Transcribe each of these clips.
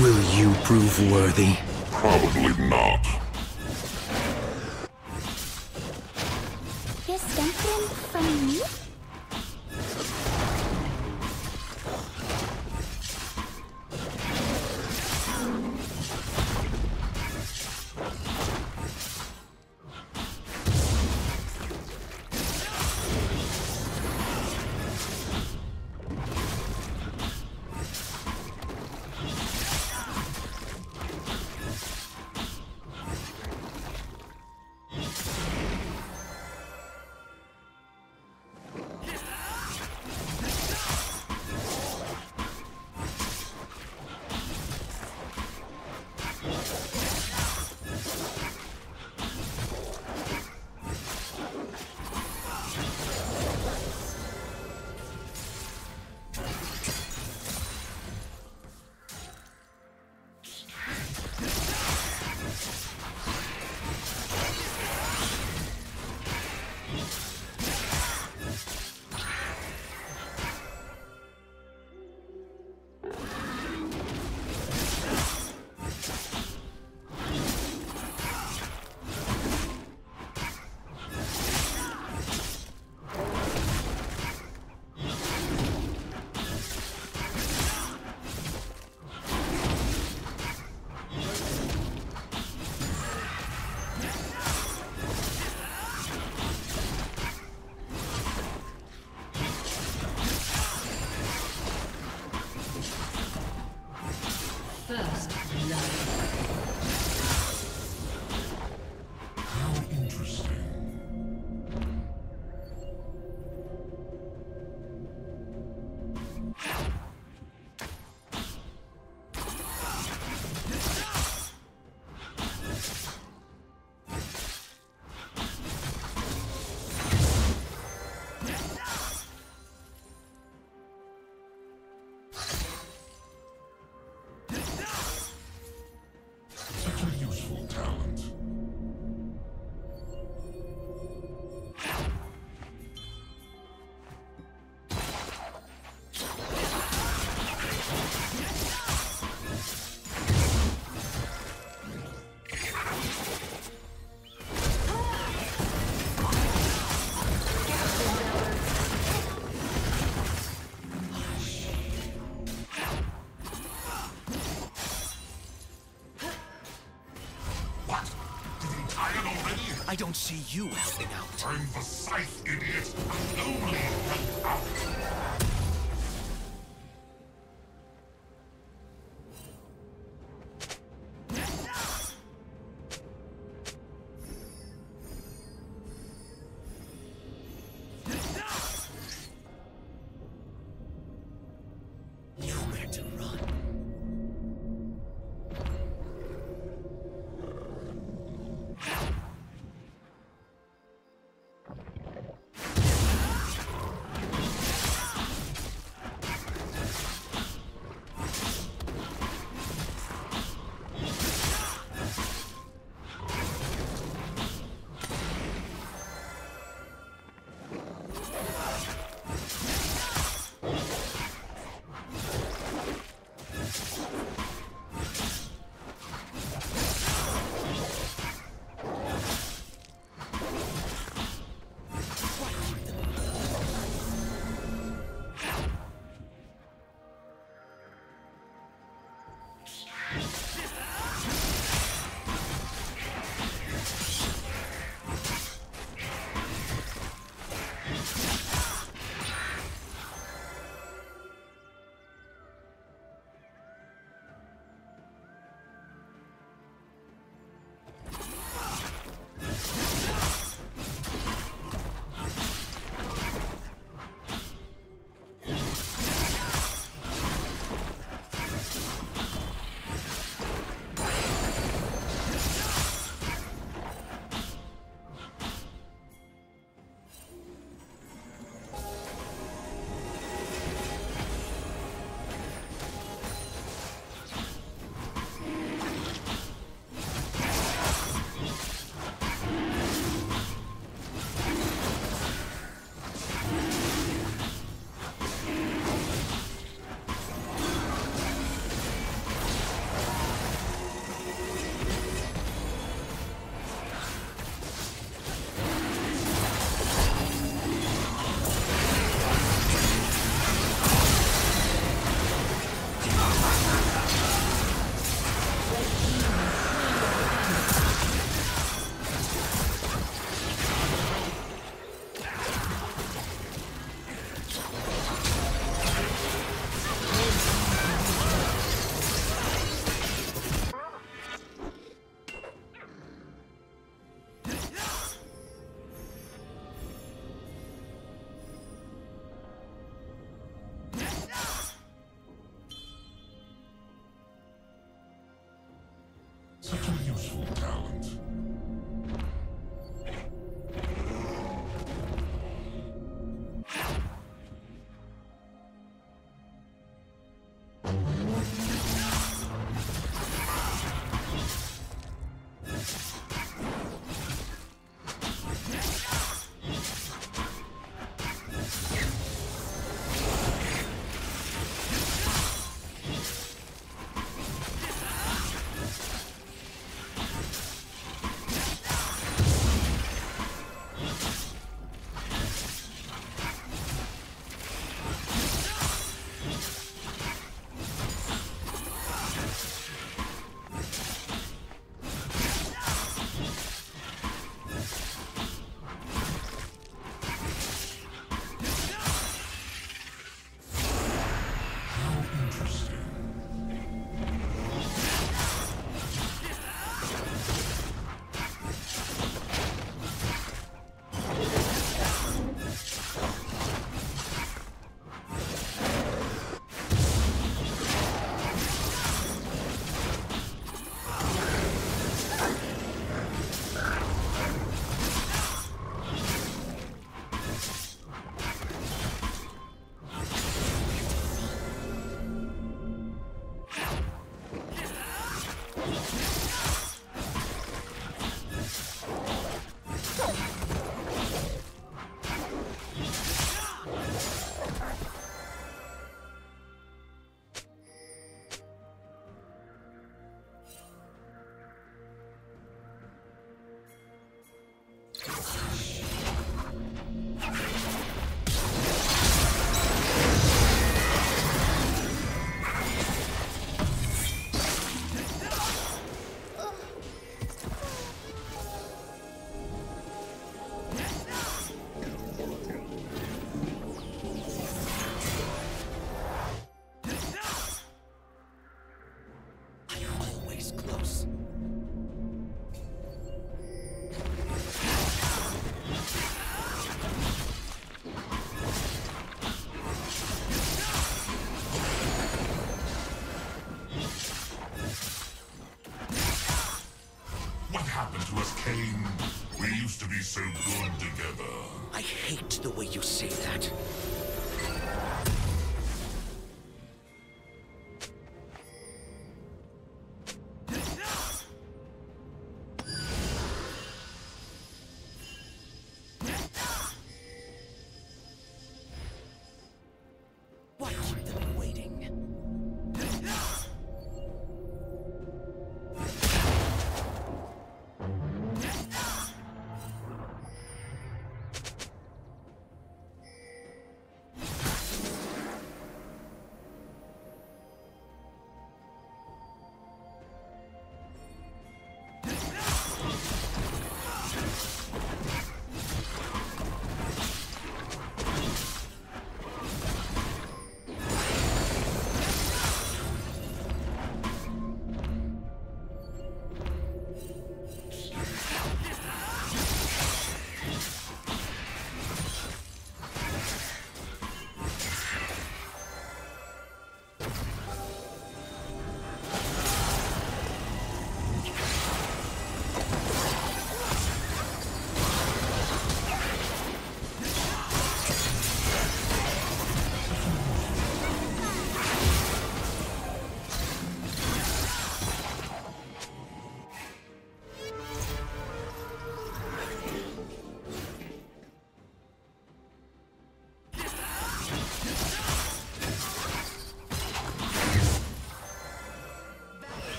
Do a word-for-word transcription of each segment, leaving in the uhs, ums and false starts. Will you prove worthy? Probably not. You're scampering from me? First love. I don't see you helping out. I'm the scythe, idiot. I only help out. Such a useful talent. So good together. I hate the way you say that.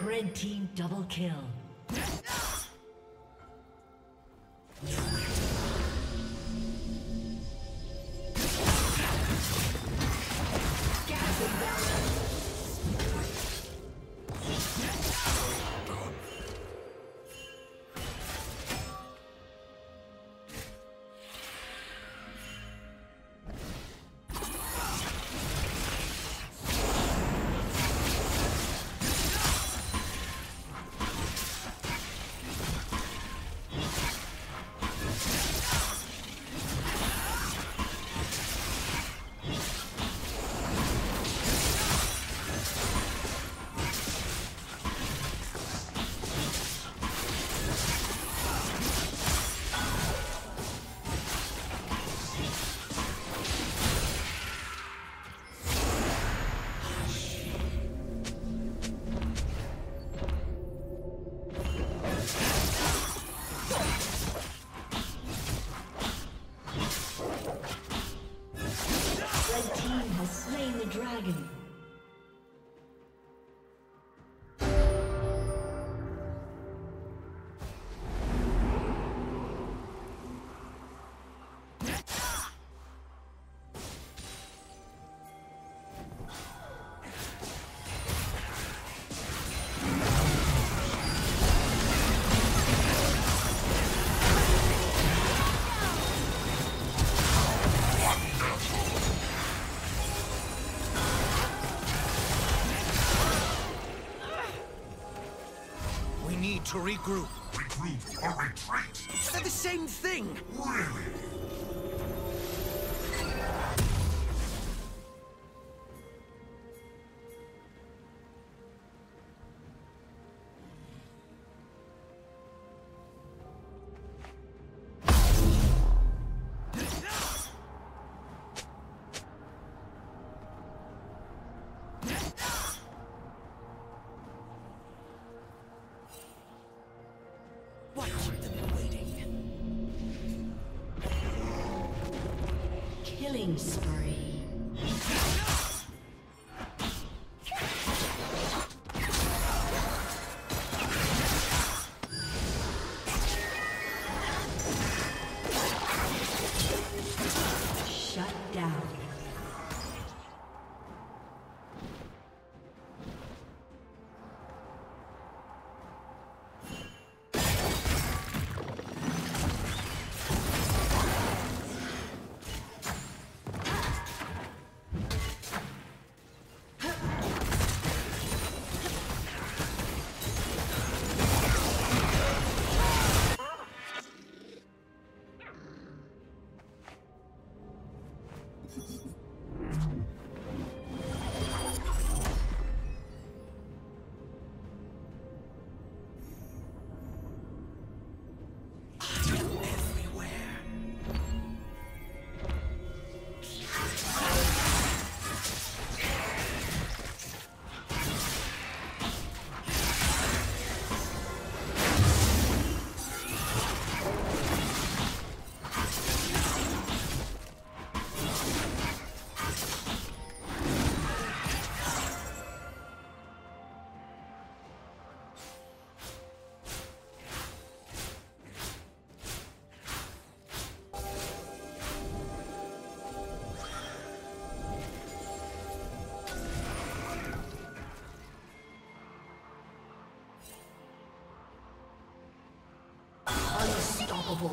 Red team double kill. dragon. To regroup. Regroup or retreat? They're the same thing. Really? Killing spree. Shut down. Unstoppable.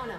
Persona.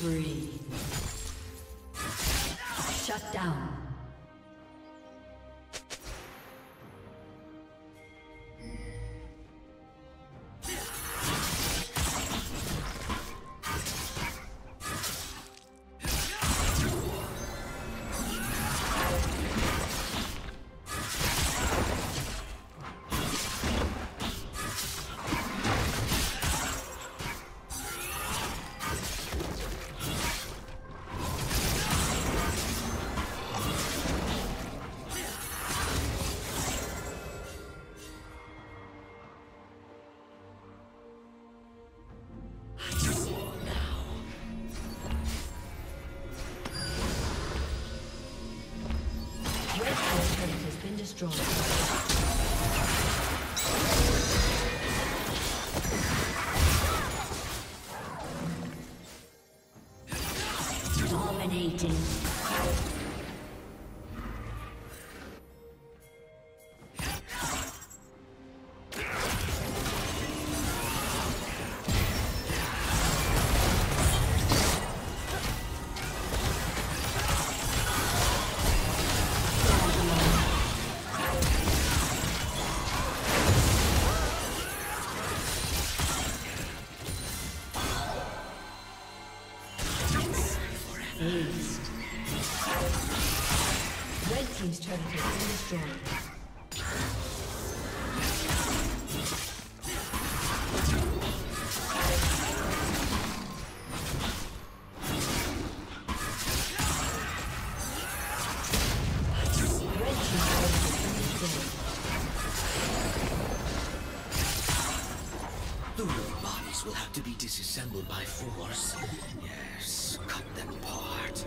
Free. Shut down. Strong. Dominating. Team's turret has been destroyed. The rogue bodies will have to be disassembled by force. Yes, cut them apart.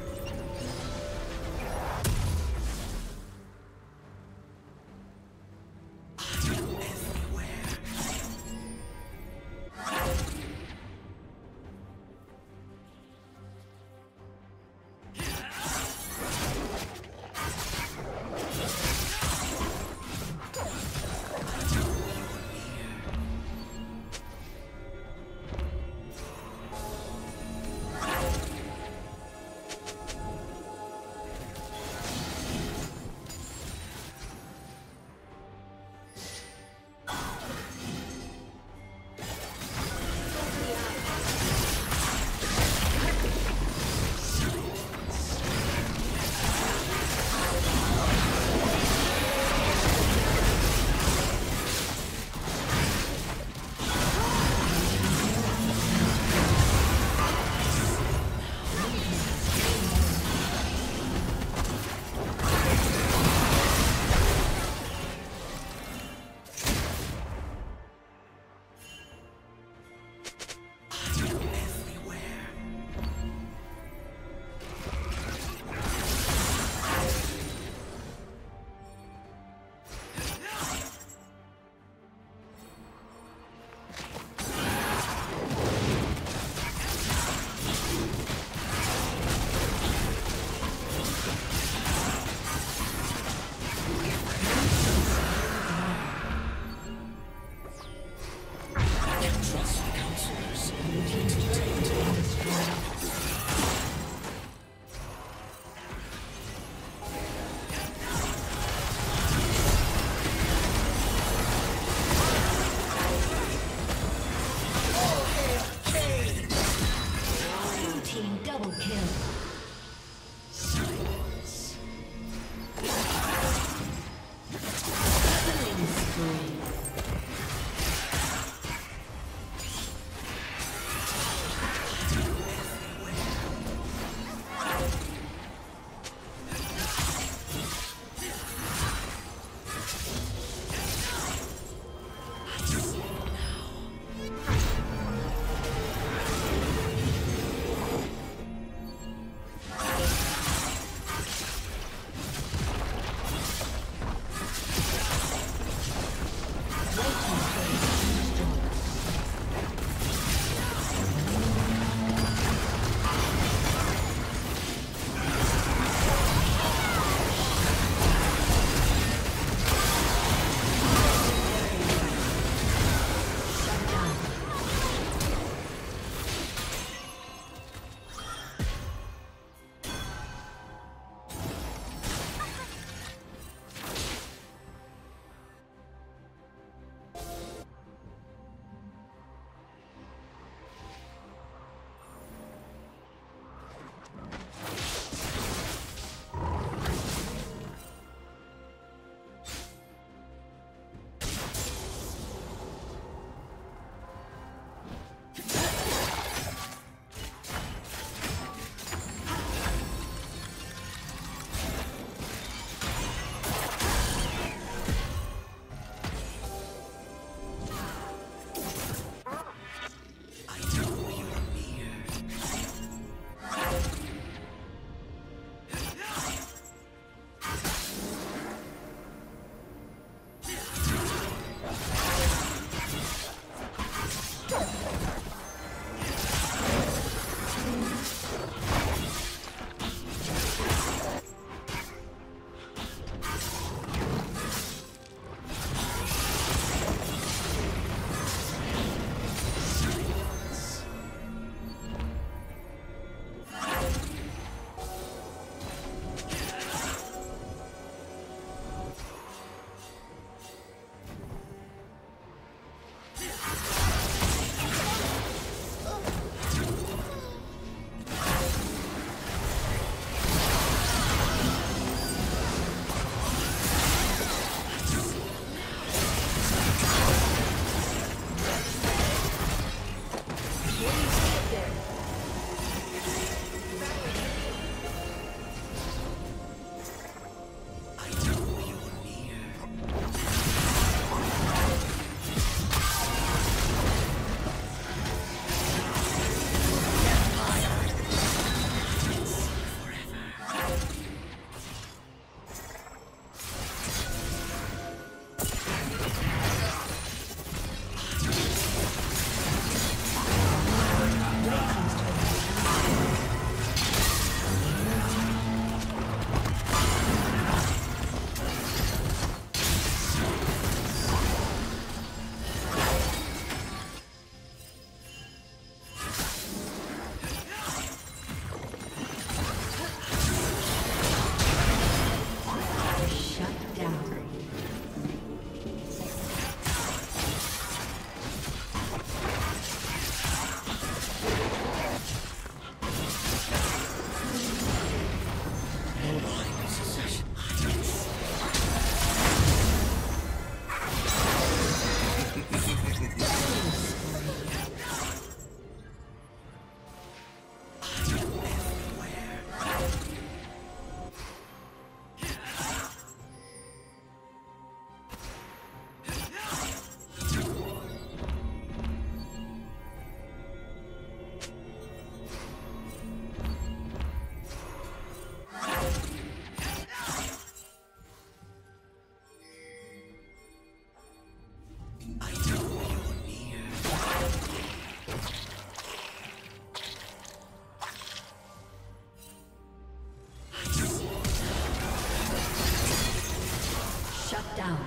down.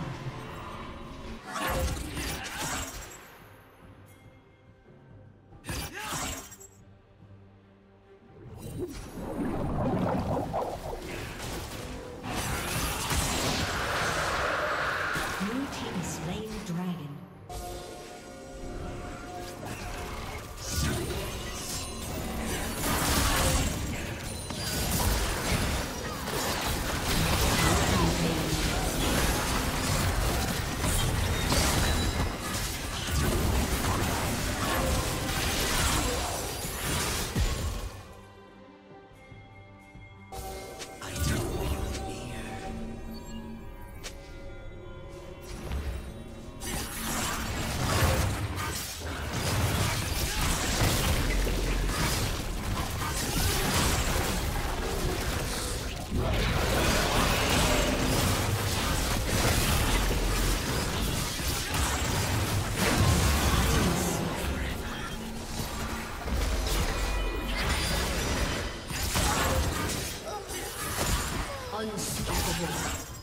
Unstoppable.